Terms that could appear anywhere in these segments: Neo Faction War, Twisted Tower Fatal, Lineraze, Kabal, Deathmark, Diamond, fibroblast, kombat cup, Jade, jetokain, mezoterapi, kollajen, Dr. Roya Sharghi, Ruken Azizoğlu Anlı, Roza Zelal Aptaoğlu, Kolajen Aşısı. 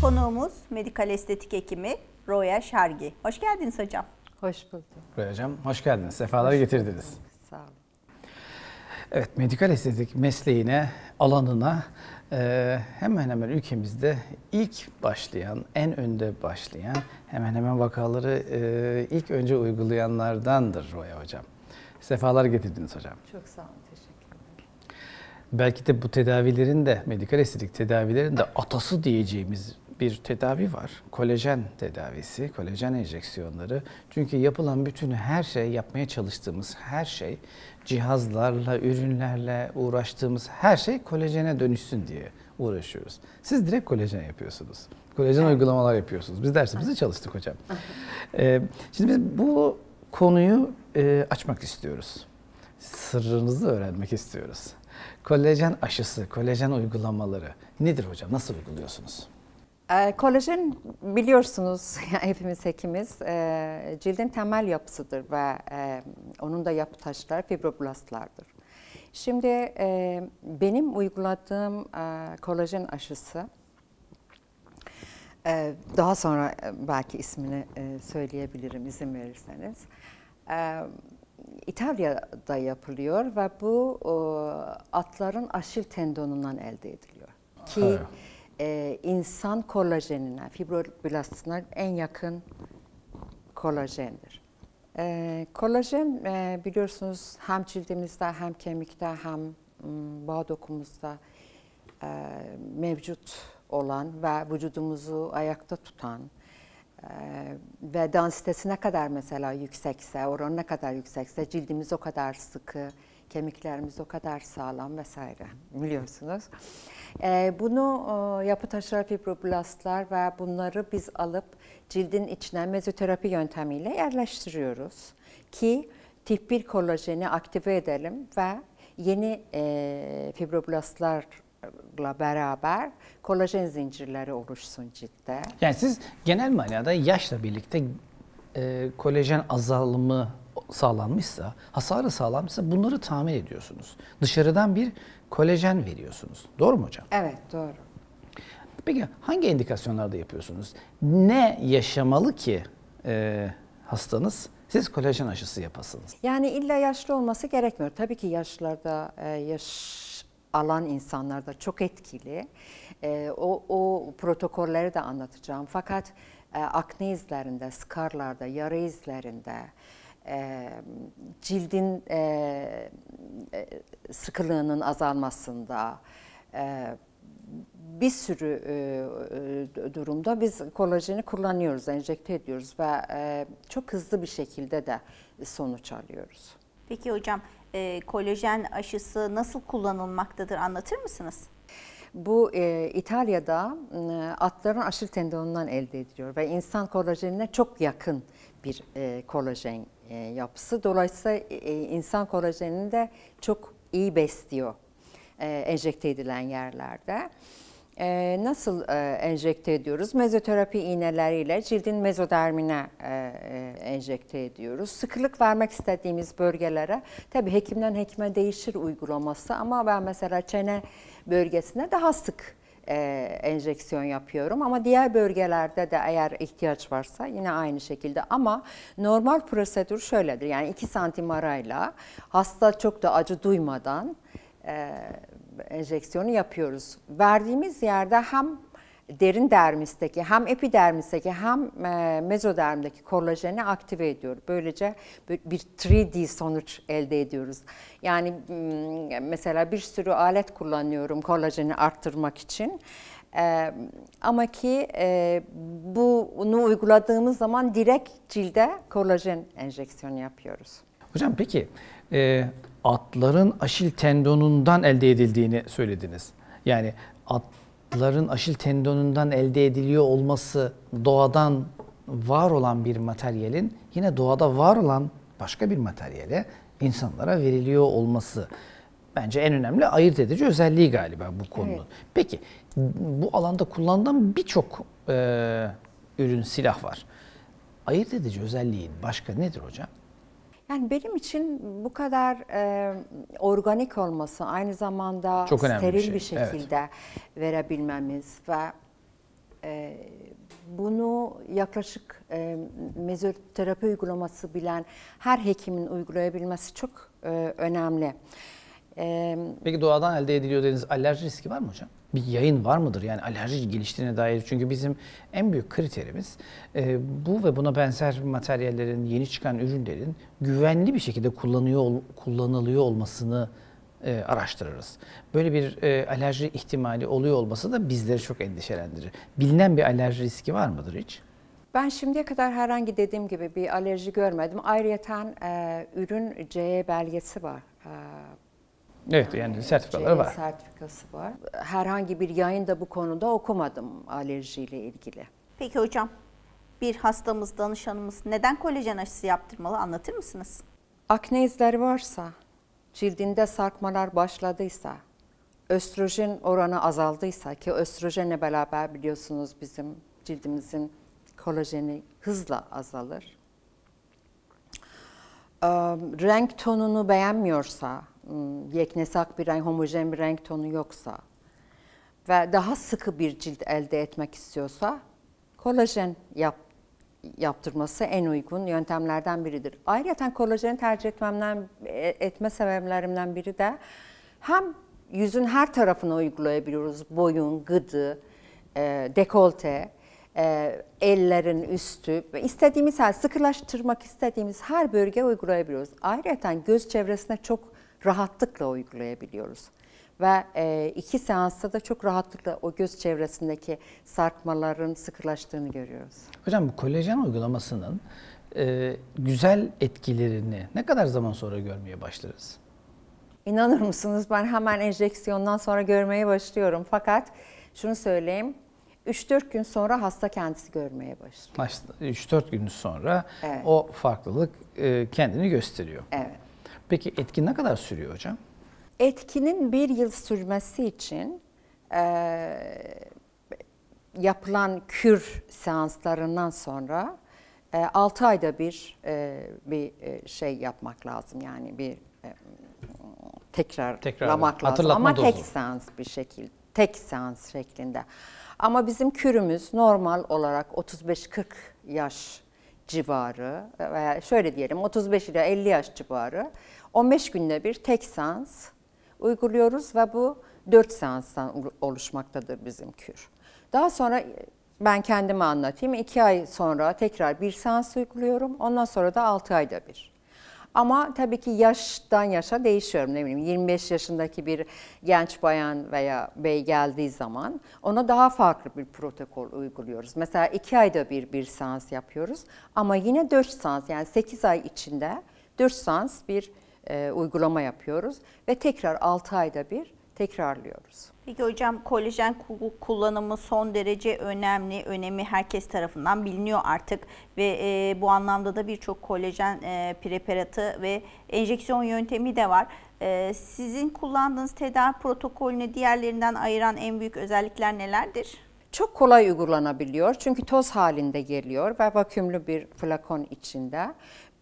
Konuğumuz medikal estetik hekimi Roya Sharghi. Hoş geldiniz hocam. Hoş bulduk. Roya hocam hoş geldiniz. Sefalar getirdiniz. Sağ olun. Evet, medikal estetik mesleğine, alanına hemen hemen ülkemizde ilk başlayan, en önde başlayan, hemen hemen vakaları ilk önce uygulayanlardandır Roya hocam. Sefalar getirdiniz hocam. Çok sağ olun, teşekkür ederim. Belki de bu tedavilerin de, medikal estetik tedavilerin de atası diyeceğimiz bir tedavi var. Kolajen tedavisi, kolajen enjeksiyonları. Çünkü yapılan bütün her şey, yapmaya çalıştığımız her şey, cihazlarla, ürünlerle uğraştığımız her şey kolajene dönüşsün diye uğraşıyoruz. Siz direkt kolajen yapıyorsunuz. Kolajen uygulamalar yapıyorsunuz. Biz dersimizi çalıştık hocam. Şimdi biz bu konuyu açmak istiyoruz. Sırrınızı öğrenmek istiyoruz. Kolajen aşısı, kolajen uygulamaları nedir hocam? Nasıl uyguluyorsunuz? Kolajen biliyorsunuz hepimiz hekimiz cildin temel yapısıdır ve onun da yapı taşları fibroblastlardır. Şimdi benim uyguladığım kolajen aşısı, daha sonra belki ismini söyleyebilirim izin verirseniz. İtalya'da yapılıyor ve bu atların aşil tendonundan elde ediliyor. Ki evet. İnsan kolajenine, fibroblastına en yakın kolajendir. Kolajen biliyorsunuz hem cildimizde, hem kemikte, hem bağ dokumuzda mevcut olan ve vücudumuzu ayakta tutan ve densitesi ne kadar mesela yüksekse, oranı ne kadar yüksekse cildimiz o kadar sıkı, kemiklerimiz o kadar sağlam vesaire biliyorsunuz. Bunu yapı taşları fibroblastlar ve bunları biz alıp cildin içine mezoterapi yöntemiyle yerleştiriyoruz ki tip 1 kolajeni aktive edelim ve yeni fibroblastlarla beraber kolajen zincirleri oluşsun ciltte. Yani siz genel manada yaşla birlikte kolajen azalımı sağlanmışsa, hasarı sağlanmışsa bunları tamir ediyorsunuz. Dışarıdan bir kolajen veriyorsunuz. Doğru mu hocam? Evet, doğru. Peki hangi indikasyonlarda yapıyorsunuz? Ne yaşamalı ki hastanız siz kolajen aşısı yapasınız? Yani illa yaşlı olması gerekmiyor. Tabii ki yaşlarda yaş alan insanlarda çok etkili. O protokolleri de anlatacağım. Fakat akne izlerinde, skarlarda, yara izlerinde, cildin sıkılığının azalmasında bir sürü durumda biz kolajeni kullanıyoruz, enjekte ediyoruz ve çok hızlı bir şekilde de sonuç alıyoruz. Peki hocam, kolajen aşısı nasıl kullanılmaktadır, anlatır mısınız? Bu İtalya'da atların aşil tendonundan elde ediliyor ve insan kolajenine çok yakın bir kolajen yapısı. Dolayısıyla insan kolajenini de çok iyi besliyor enjekte edilen yerlerde. Nasıl enjekte ediyoruz? Mezoterapi iğneleriyle cildin mezodermine enjekte ediyoruz. Sıkılık vermek istediğimiz bölgelere, tabii hekimden hekime değişir uygulaması ama ben mesela çene bölgesine daha sık enjeksiyon yapıyorum ama diğer bölgelerde de eğer ihtiyaç varsa yine aynı şekilde, ama normal prosedür şöyledir, yani 2 santim arayla hasta çok da acı duymadan enjeksiyonu yapıyoruz. Verdiğimiz yerde hem derin dermisteki, hem epidermisteki, hem mezodermdeki kolajeni aktive ediyor. Böylece bir 3D sonuç elde ediyoruz. Yani mesela bir sürü alet kullanıyorum kolajeni arttırmak için. Ama ki bunu uyguladığımız zaman direkt cilde kolajen enjeksiyonu yapıyoruz. Hocam peki atların aşil tendonundan elde edildiğini söylediniz. Yani atların aşil tendonundan elde ediliyor olması doğadan var olan bir materyalin yine doğada var olan başka bir materyale insanlara veriliyor olması bence en önemli ayırt edici özelliği galiba bu konunun. Evet. Peki bu alanda kullanılan birçok ürün, silah var. Ayırt edici özelliğin başka nedir hocam? Yani benim için bu kadar organik olması, aynı zamanda steril bir şekilde verebilmemiz ve Bunu yaklaşık mezoterapi uygulaması bilen her hekimin uygulayabilmesi çok önemli. Peki doğadan elde ediliyor dediğiniz alerji riski var mı hocam? Bir yayın var mıdır? Yani alerji geliştiğine dair. Çünkü bizim en büyük kriterimiz bu ve buna benzer materyallerin, yeni çıkan ürünlerin güvenli bir şekilde kullanılıyor olmasını araştırırız. Böyle bir alerji ihtimali oluyor olması da bizleri çok endişelendirir. Bilinen bir alerji riski var mıdır hiç? Ben şimdiye kadar herhangi dediğim gibi bir alerji görmedim. Ayrıyeten ürün CE belgesi var. Evet, yani sertifikaları var. Sertifikası var. Herhangi bir yayında bu konuda okumadım alerjiyle ilgili. Peki hocam, bir hastamız, danışanımız neden kolajen aşısı yaptırmalı, anlatır mısınız? Akne izleri varsa, cildinde sarkmalar başladıysa, östrojen oranı azaldıysa ki östrojenle beraber biliyorsunuz bizim cildimizin kolajeni hızla azalır. Renk tonunu beğenmiyorsa, yeknesak bir renk, homojen bir renk tonu yoksa ve daha sıkı bir cilt elde etmek istiyorsa kolajen yaptırması en uygun yöntemlerden biridir. Ayrıca kolajeni tercih etme sebeplerimden biri de hem yüzün her tarafına uygulayabiliyoruz. Boyun, gıdı, dekolte, ellerin üstü ve istediğimiz her, sıkılaştırmak istediğimiz her bölgeye uygulayabiliyoruz. Ayrıca göz çevresine çok rahatlıkla uygulayabiliyoruz. Ve 2 seansta da çok rahatlıkla o göz çevresindeki sarkmaların sıkılaştığını görüyoruz. Hocam bu kolajen uygulamasının güzel etkilerini ne kadar zaman sonra görmeye başlarız? İnanır mısınız, ben hemen enjeksiyondan sonra görmeye başlıyorum. Fakat şunu söyleyeyim, 3-4 gün sonra hasta kendisi görmeye başlıyor. 3-4 gün sonra, evet, o farklılık kendini gösteriyor. Evet. Peki etki ne kadar sürüyor hocam? Etkinin 1 yıl sürmesi için yapılan kür seanslarından sonra 6 ayda bir şey yapmak lazım. Yani bir tekrarlamak lazım ama dozu. Tek seans şeklinde. Ama bizim kürümüz normal olarak 35-40 yaş civarı veya şöyle diyelim 35 ile 50 yaş civarı 15 günde bir tek seans uyguluyoruz ve bu 4 seanstan oluşmaktadır bizim kür. Daha sonra ben kendime anlatayım. 2 ay sonra tekrar 1 seans uyguluyorum. Ondan sonra da 6 ayda bir. Ama tabii ki yaştan yaşa değişiyorum. Ne bileyim 25 yaşındaki bir genç bayan veya bey geldiği zaman ona daha farklı bir protokol uyguluyoruz. Mesela 2 ayda bir seans yapıyoruz ama yine 4 seans, yani 8 ay içinde 4 seans bir uygulama yapıyoruz ve tekrar 6 ayda bir tekrarlıyoruz. Peki hocam, kolajen kullanımı son derece önemli, önemi herkes tarafından biliniyor artık ve bu anlamda da birçok kolajen preparatı ve enjeksiyon yöntemi de var. Sizin kullandığınız tedavi protokolünü diğerlerinden ayıran en büyük özellikler nelerdir? Çok kolay uygulanabiliyor çünkü toz halinde geliyor ve vakumlu bir flakon içinde.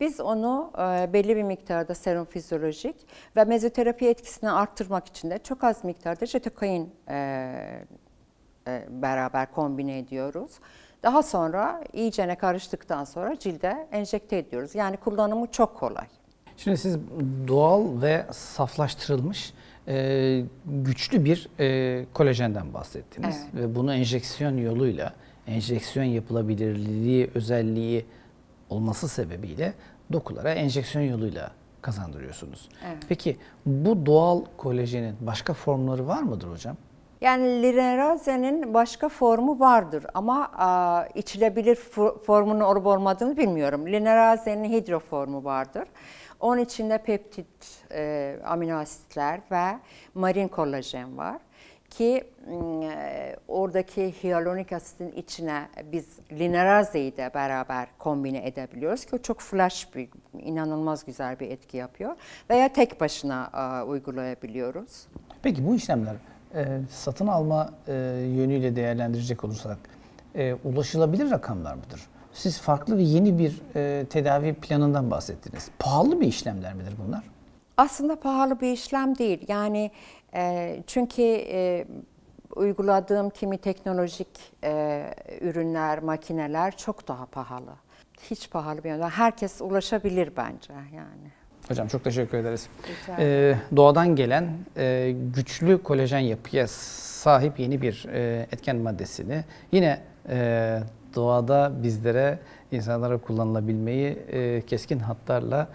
Biz onu belli bir miktarda serum fizyolojik ve mezoterapi etkisini arttırmak için de çok az miktarda jetokain beraber kombine ediyoruz. Daha sonra iyicene karıştıktan sonra cilde enjekte ediyoruz. Yani kullanımı çok kolay. Şimdi siz doğal ve saflaştırılmış güçlü bir kolajenden bahsettiniz. Evet. Ve bunu enjeksiyon yoluyla, enjeksiyon yapılabilirliği, özelliği olması sebebiyle dokulara enjeksiyon yoluyla kazandırıyorsunuz. Evet. Peki bu doğal kolajenin başka formları var mıdır hocam? Yani Leneral'in başka formu vardır ama içilebilir formunun olup olmadığını bilmiyorum. Leneral'in hidroformu vardır. Onun içinde peptit, amino asitler ve marin kolajen var. Ki oradaki hyaluronik asitin içine biz linerazeyi de beraber kombine edebiliyoruz ki o çok flash bir, inanılmaz güzel bir etki yapıyor veya tek başına uygulayabiliyoruz. Peki bu işlemler satın alma yönüyle değerlendirecek olursak ulaşılabilir rakamlar mıdır? Siz farklı ve yeni bir tedavi planından bahsettiniz. Pahalı bir işlemler midir bunlar? Aslında pahalı bir işlem değil. Yani çünkü uyguladığım kimi teknolojik ürünler, makineler çok daha pahalı. Hiç pahalı bir yöntem. Herkes ulaşabilir bence yani. Hocam çok teşekkür ederiz. Doğadan gelen güçlü kolajen yapıya sahip yeni bir etken maddesini yine doğada bizlere, insanlara kullanılabilmeyi keskin hatlarla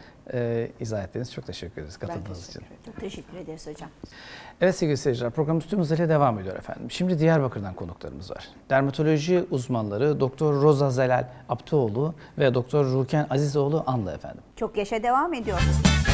izah ettiğiniz çok teşekkür ederiz katıldığınız için. Çok teşekkür ederiz hocam. Evet sevgili seyirciler, programımız tüm hızıyla devam ediyor efendim. Şimdi Diyarbakır'dan konuklarımız var. Dermatoloji uzmanları Dr. Roza Zelal Aptaoğlu ve Dr. Ruken Azizoğlu Anlı efendim. Çok yaşa devam ediyor.